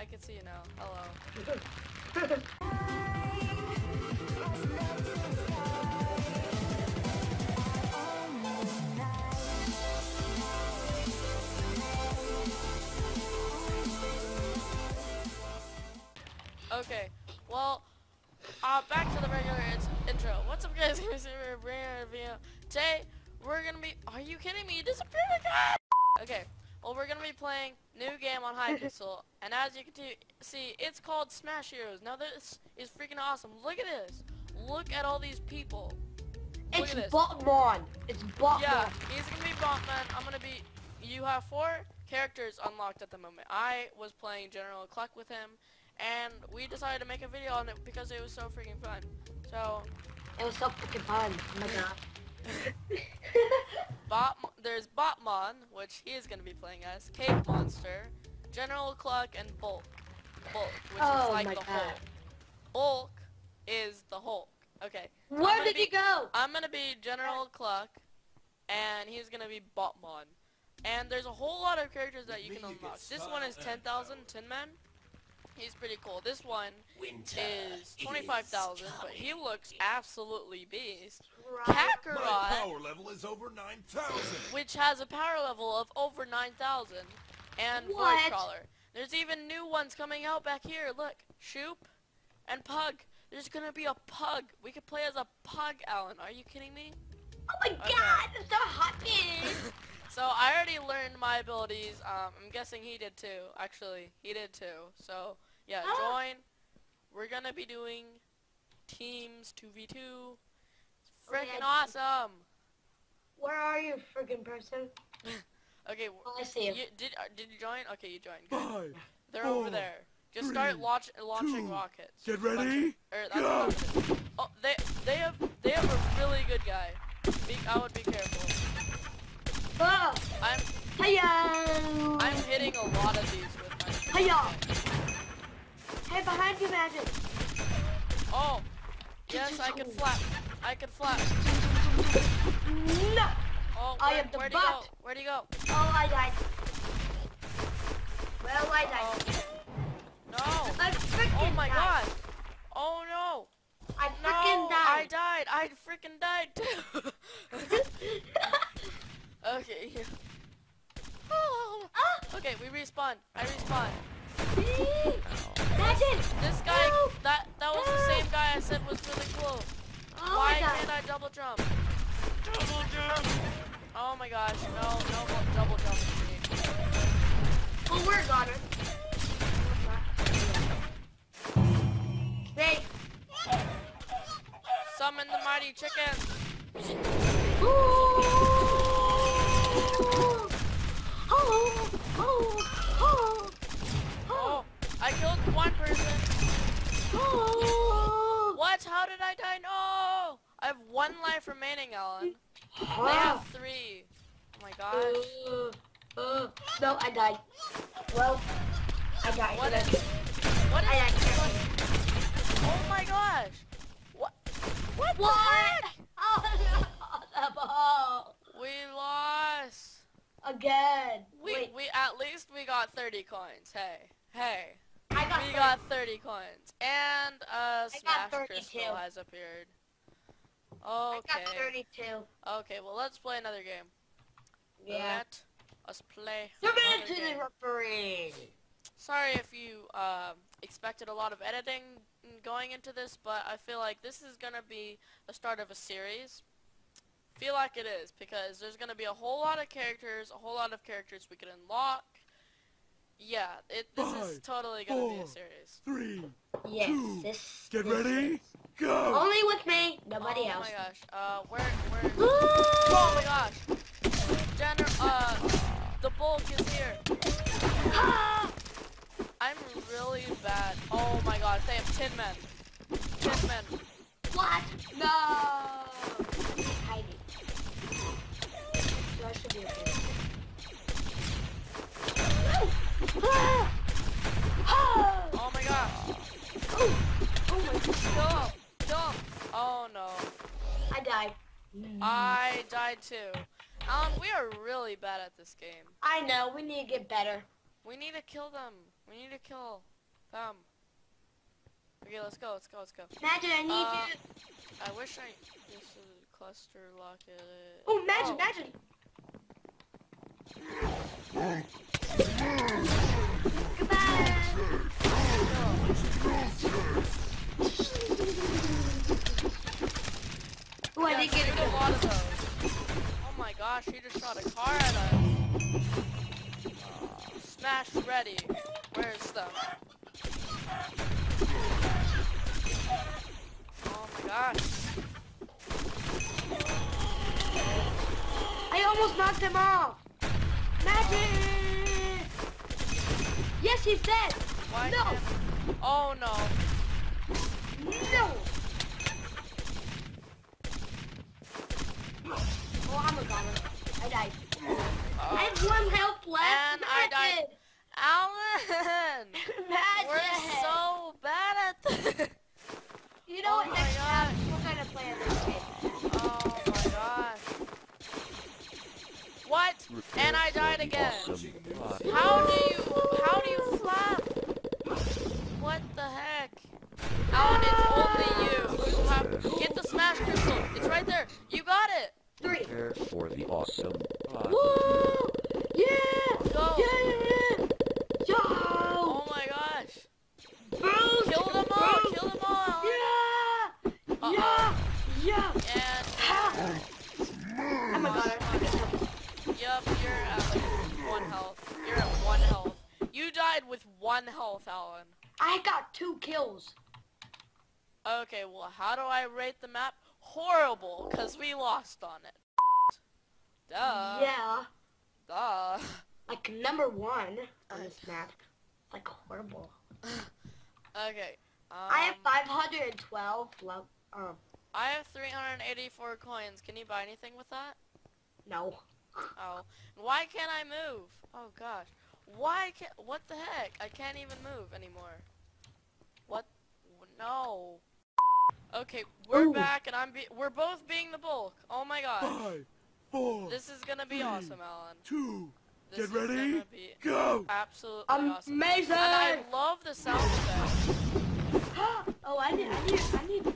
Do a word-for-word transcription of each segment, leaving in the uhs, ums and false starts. I can see you now. Hello. Okay, well, uh, back to the regular intro. What's up, guys? We're bringing our video. Today, we're gonna be. Are you kidding me? You disappeared again! Okay, well, we're gonna be playing new game on Hypixel, and as you can see, it's called Smash Heroes. Now this is freaking awesome. Look at this. Look at all these people. Look it's Botmon. It's Botmon. Yeah, he's gonna be Botmon. I'm gonna be. You have four characters unlocked at the moment. I was playing General Cluck with him. And we decided to make a video on it because it was so freaking fun. So it was so freaking fun. Oh my god. Bot, there's Botmon, which he is gonna be playing as, Cave Monster, General Cluck, and Bulk. Bulk, which oh is like my the god. Hulk. Bulk is the Hulk. Okay. Where did be, you go? I'm gonna be General Cluck, and he's gonna be Botmon. And there's a whole lot of characters that you can unlock. This one is ten thousand, Tin Man. He's pretty cool. This one Winter is twenty-five thousand, but he looks absolutely beast. Right. Kakarot, my power level is over nine thousand, which has a power level of over nine thousand, and Voice Trawler. There's even new ones coming out back here. Look, Shoop and Pug. There's gonna be a Pug. We could play as a Pug, Alan. Are you kidding me? Oh my okay. god, that's so hot. So I already learned my abilities. Um, I'm guessing he did too. Actually, he did too. So yeah, ah. join. We're gonna be doing teams two v two. It's freaking okay, awesome. Where are you, freaking person? Okay. Oh, I see you. You, did uh, Did you join? Okay, you joined. Five, They're four, over there. Just three, start launch, launching two, rockets. Get ready. Er, that's Go. Oh, they they have they have a really good guy. Be, I would be careful. Oh. I'm, I'm hitting a lot of these with my Hiya. Hey, behind you, Magic. Oh, yes, I can flap. I can flap. No. Oh, where, I am the where'd butt. You go? Where'd you go? Oh, I died. Well, I died. Oh. No. I oh my died. God. Oh no. I freaking no, died. I died. I freaking died too. Okay. Oh. Ah. Okay, we respawn. I respawn. Oh. Magic. This guy, no. that that was no. the same guy I said was really cool. Oh Why can't I double jump? Double jump. Oh my gosh, no, no double jump. Well, we're got it. Hey. Summon the mighty chicken. Ooh. Oh, oh, oh, oh. I killed one person. Oh. What? How did I die? No! I have one life remaining, Alan. Wow. They have three. Oh my gosh. Uh, uh, no, I died. Well, I died. What is, what is I died. Oh my gosh. What? What, what? the heck? Oh, the ball. We lost. Again. We Wait. we at least we got thirty coins. Hey, hey. I got we thirty. Got thirty coins and uh Smash Crystal has appeared. Okay. I got thirty-two. Okay, well let's play another game. Yeah. Let us play. Submit to the referee. Sorry if you uh, expected a lot of editing going into this, but I feel like this is gonna be the start of a series. Feel like it is because there's gonna be a whole lot of characters, a whole lot of characters we can unlock. Yeah, it. This Five, is totally gonna four, be a series. Three. Yes. Two, this, get this ready. Is. Go. Only with me. Nobody oh, else. Oh my gosh. Uh, where? Where? Oh my gosh. General. Uh, the Bulk is here. Ah! I'm really bad. Oh my gosh. They have Tin Men. Tin Men. What? No. I should be okay. Oh my god. Oh, oh my god. Stop. Stop. Oh no. I died. I died too. Alan, we are really bad at this game. I know. We need to get better. We need to kill them. We need to kill them. Okay, let's go, let's go, let's go. Magic, I need uh, you. I wish I used a cluster lock it. Oh, Magic, Magic. Goodbye. Oh, I didn't get a lot of those. Oh my gosh, he just shot a car at us. Uh, smash ready. Where's the... Oh my gosh. I almost knocked him off. Magic! Yes, he's dead. Why no. Oh no. No. Oh, I'm a goner. I died. Uh, I have one health left. And Magic. I died. Alan! Magic. We're so bad at this. You know oh what next time we're gonna play this game. Oh my gosh. What? And I died again. How do you how do you flap? What the heck? Alan, it's only you. You have to get the smash crystal. It's right there. You got it! Three. Prepare for the awesome. Woo! Yeah! Go! Yeah! Yo! Oh my gosh. Bruce. Kill them all! Bruce. Kill them all! Yeah! Uh-oh. Yeah! Yeah! And... Ha. I'm a goner. Yup, you're at like one health. You're at one health. You died with one health, Alan. I got two kills. Okay, well, how do I rate the map? Horrible, because we lost on it. Duh. Yeah. Duh. Like, number one on this map. Like, horrible. Okay. Um, I have five hundred twelve. Love, um, I have three hundred eighty-four coins. Can you buy anything with that? No. Oh. Why can't I move? Oh, gosh. Why can't... What the heck? I can't even move anymore. What? No. Okay, we're Ooh. back, and I'm be we're both being the bulk. Oh my gosh. Five, four, this is gonna be three, awesome, Alan. Two. This get ready. Be go. Absolutely amazing. Awesome. Amazing. I love the sound effect. Oh, I need, I need,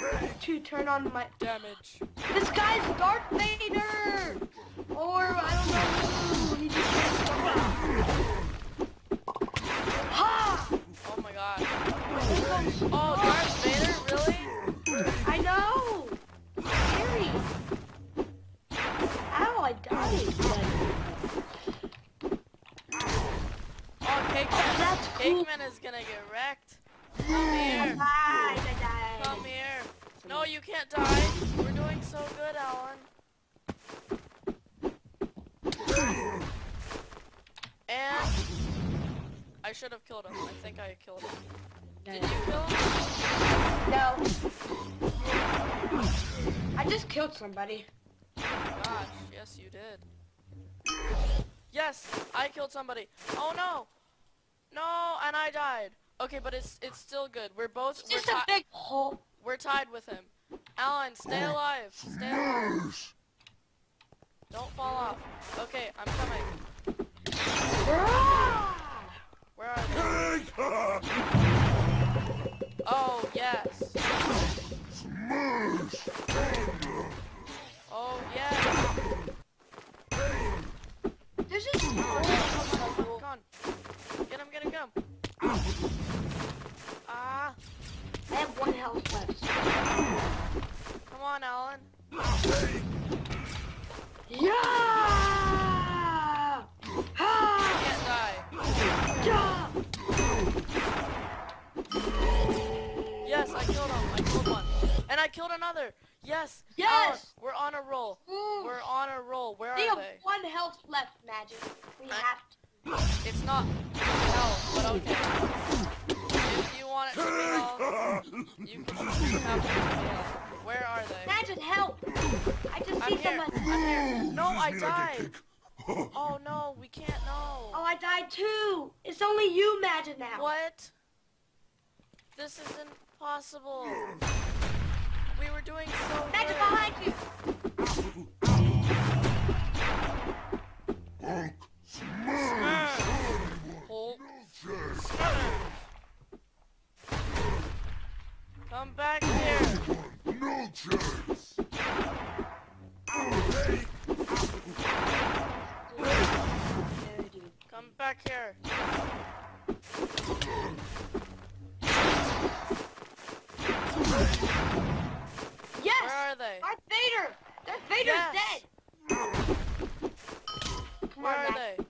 I need to turn on my damage. This guy's Darth Vader, or I don't know. He just ha! Oh my gosh. Oh, Darth Vader, really? I know! Scary! Ow, I died! Oh, Eggman! Eggman is gonna get wrecked! Come here! I died, I died! Come here! No, you can't die! We're doing so good, Alan! And... I should have killed him. I think I killed him. Did you kill him? No. I just killed somebody. Oh my gosh, yes you did. Yes, I killed somebody. Oh no! No, and I died. Okay, but it's it's still good. We're both it's we're just a big hole. We're tied with him. Alan, stay alive. Stay alive. Don't fall off. Okay, I'm coming. Where are they? Oh, yes. Oh, yes. There's just... Oh, come on, come on. Get him, get him, get him. Ah. I have one health left. Come on, Alan. Yeah! Ah! You can't die. Yeah! Yes, I killed him. I killed one. And I killed another. Yes. Yes. Our, we're on a roll. Mm. We're on a roll. Where are they? We have one health left, Magic. We I, have to. It's not health, but okay. If you want it to be health, you can have it to be health. Where are they? Magic, help. I just I'm see here. someone. I'm here. No, I died. Oh, no. We can't. No. Oh, I died, too. It's only you, Magic, now. What? This isn't possible. We were doing so Magic good. Behind you! Smash! Hulk Come back here! No chance! Come back here! Yes! Where are they? Darth Vader! Darth Vader's yes. dead! Come Where on, are Matt. they?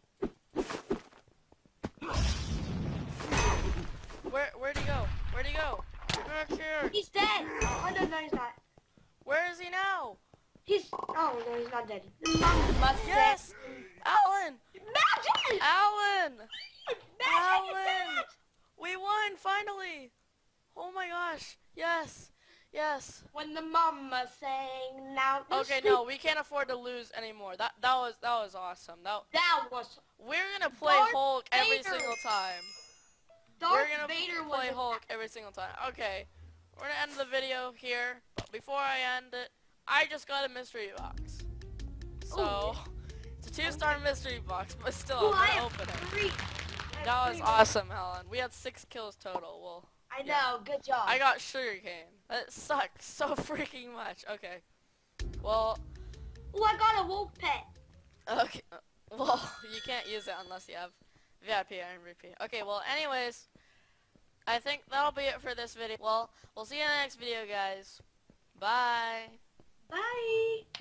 Where where'd he go? Where'd he go? Back here. He's dead! Oh no, no, he's not. Where is he now? He's oh no, he's not dead. Yes! Alan! Magic! Alan! Magic is dead! We won finally! Oh my gosh! Yes! Yes! When the mama sang now. Okay, no, we can't afford to lose anymore. That that was that was awesome. That that was. We're gonna play Darth Hulk Vader. every single time. Darth We're gonna Vader play Hulk every single time. Okay, we're gonna end the video here. But before I end it, I just got a mystery box. So Ooh. it's a two-star mystery box, but still, Ooh, I'm gonna open it. That was awesome, Helen. We had six kills total. Well, I yeah. know. Good job. I got sugarcane. That sucks so freaking much. Okay. Well. Oh, I got a wolf pet. Okay. Well, you can't use it unless you have V I P and M V P. Okay, well, anyways, I think that'll be it for this video. Well, we'll see you in the next video, guys. Bye. Bye.